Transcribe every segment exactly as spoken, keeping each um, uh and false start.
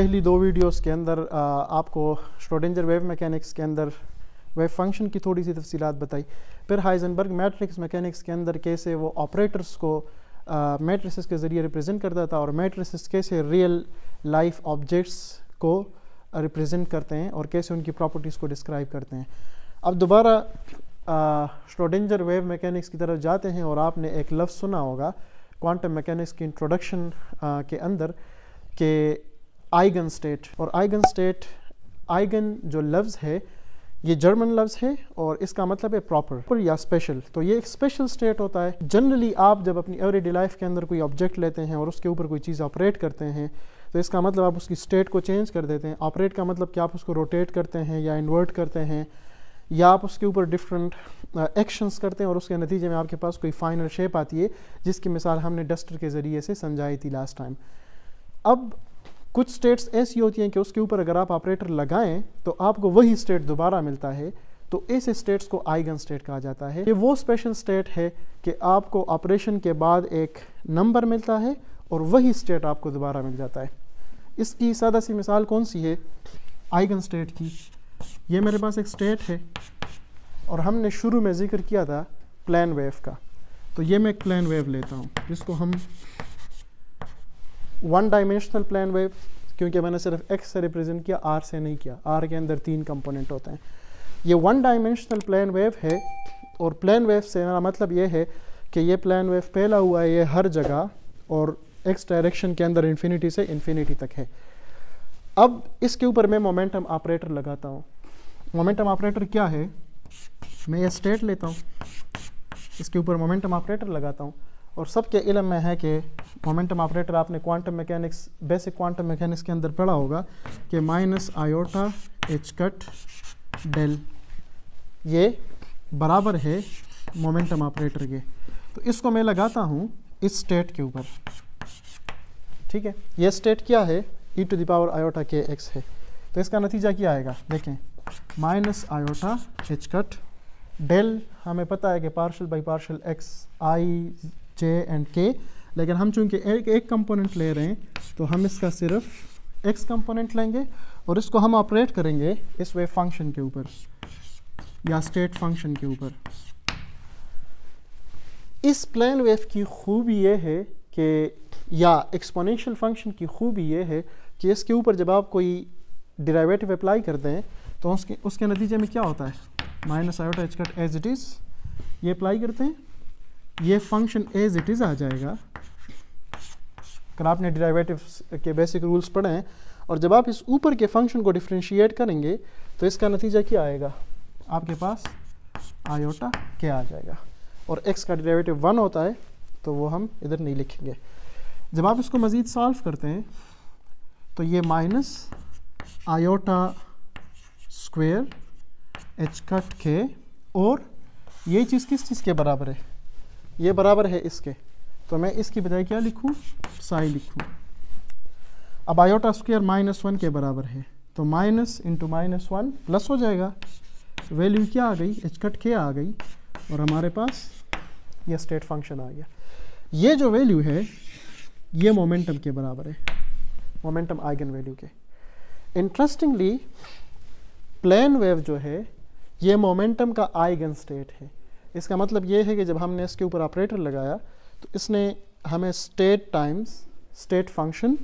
पहली दो वीडियोस के अंदर आपको श्रोडिंगर वेव मैकेनिक्स के अंदर वेव फंक्शन की थोड़ी सी तफसीलात बताई, फिर हाइजेनबर्ग मैट्रिक्स मैकेनिक्स के अंदर कैसे वो ऑपरेटर्स को मैट्रिसेस के ज़रिए रिप्रेजेंट करता था और मैट्रिसेस कैसे रियल लाइफ ऑब्जेक्ट्स को रिप्रेजेंट करते हैं और कैसे उनकी प्रॉपर्टीज़ को डिस्क्राइब करते हैं। अब दोबारा श्रोडिंगर वेव मैकेनिक्स की तरफ जाते हैं और आपने एक लफ्ज़ सुना होगा क्वांटम मैकेनिक्स की इंट्रोडक्शन के अंदर के आइगन स्टेट, और आइगन स्टेट आइगन जो लफ्ज़ है ये जर्मन लफ्ज़ है और इसका मतलब है प्रॉपर या स्पेशल। तो ये एक स्पेशल स्टेट होता है। जनरली आप जब अपनी एवरीडे लाइफ के अंदर कोई ऑब्जेक्ट लेते हैं और उसके ऊपर कोई चीज़ ऑपरेट करते हैं तो इसका मतलब आप उसकी स्टेट को चेंज कर देते हैं। ऑपरेट का मतलब कि आप उसको रोटेट करते हैं या इन्वर्ट करते हैं या आप उसके ऊपर डिफरेंट एक्शंस करते हैं और उसके नतीजे में आपके पास कोई फाइनल शेप आती है, जिसकी मिसाल हमने डस्टर के ज़रिए से समझाई थी लास्ट टाइम। अब कुछ स्टेट्स ऐसी होती हैं कि उसके ऊपर अगर आप ऑपरेटर लगाएं तो आपको वही स्टेट दोबारा मिलता है, तो ऐसे स्टेट्स को आइगन स्टेट कहा जाता है। ये वो स्पेशल स्टेट है कि आपको ऑपरेशन के बाद एक नंबर मिलता है और वही स्टेट आपको दोबारा मिल जाता है। इसकी सादा सी मिसाल कौन सी है आइगन स्टेट की? ये मेरे पास एक स्टेट है और हमने शुरू में जिक्र किया था प्लेन वेव का। तो ये मैं एक प्लेन वेव लेता हूँ जिसको हम वन डायमेंशनल प्लेन वेव, क्योंकि मैंने सिर्फ एक्स से रिप्रेजेंट किया, आर से नहीं किया। आर के अंदर तीन कंपोनेंट होते हैं। ये वन डायमेंशनल प्लेन वेव है और प्लेन वेव से मेरा मतलब ये है कि ये प्लेन वेव फैला हुआ है, ये हर जगह और एक्स डायरेक्शन के अंदर इन्फिनिटी से इन्फिनिटी तक है। अब इसके ऊपर मैं मोमेंटम ऑपरेटर लगाता हूँ। मोमेंटम ऑपरेटर क्या है? मैं ये स्टेट लेता हूँ, इसके ऊपर मोमेंटम ऑपरेटर लगाता हूँ, और सबके इलम में है कि मोमेंटम ऑपरेटर आपने quantum mechanics basic quantum mechanics के अंदर पढ़ा होगा कि minus iota H cut del ये बराबर है मोमेंटम ऑपरेटर के। तो इसको मैं लगाता हूँ इस स्टेट के ऊपर, ठीक है। ये स्टेट क्या है? E to the power iota k x है। तो इसका नतीजा क्या आएगा देखें, minus iota H cut del. हमें पता है कि partial by partial x i j and k, लेकिन हम चूंकि एक एक कंपोनेंट ले रहे हैं तो हम इसका सिर्फ एक्स कंपोनेंट लेंगे और इसको हम ऑपरेट करेंगे इस वेव फंक्शन के ऊपर या स्टेट फंक्शन के ऊपर। इस प्लेन वेव की खूबी ये है कि या एक्सपोनेंशियल फंक्शन की खूबी ये है कि इसके ऊपर जब आप कोई डेरिवेटिव अप्लाई करते हैं तो उसके उसके नतीजे में क्या होता है, minus iota H cut as it is ये अप्लाई करते हैं, ये फंक्शन एज इट इज़ आ जाएगा। अगर आपने डेरिवेटिव्स के बेसिक रूल्स पढ़े हैं और जब आप इस ऊपर के फंक्शन को डिफ्रेंशिएट करेंगे तो इसका नतीजा क्या आएगा, आपके पास आयोटा के आ जाएगा। और एक्स का डेरिवेटिव वन होता है तो वो हम इधर नहीं लिखेंगे। जब आप इसको मज़ीद सॉल्व करते हैं तो ये minus iota square H cut k, और ये चीज़ किस चीज़ के बराबर है, ये बराबर है इसके। तो मैं इसकी बजाय क्या लिखूँ, साई लिखूँ। अब आयोटा स्क्वेयर माइनस वन के बराबर है तो minus into minus one plus हो जाएगा, वैल्यू क्या आ गई, एच कट के आ गई, और हमारे पास ये स्टेट फंक्शन आ गया। ये जो वैल्यू है ये मोमेंटम के बराबर है, मोमेंटम आइगन वैल्यू के। इंटरेस्टिंगली प्लेन वेव जो है ये मोमेंटम का आइगन स्टेट है। इसका मतलब ये है कि जब हमने इसके ऊपर ऑपरेटर लगाया तो इसने हमें state times state function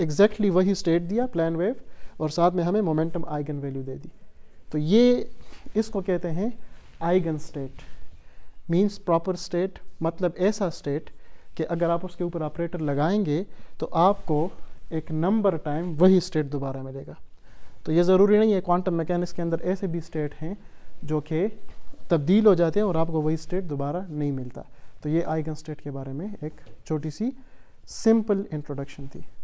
exactly वही स्टेट दिया प्लेन वेव, और साथ में हमें मोमेंटम आइगन वैल्यू दे दी। तो ये इसको कहते हैं eigen state, means proper state, मतलब ऐसा स्टेट कि अगर आप उसके ऊपर ऑपरेटर लगाएंगे तो आपको एक नंबर टाइम वही स्टेट दोबारा मिलेगा। तो ये ज़रूरी नहीं है, क्वांटम मैकेनिक्स के अंदर ऐसे भी स्टेट हैं जो कि तब्दील हो जाते हैं और आपको वही स्टेट दोबारा नहीं मिलता। तो ये आइगन स्टेट के बारे में एक छोटी सी सिंपल इंट्रोडक्शन थी।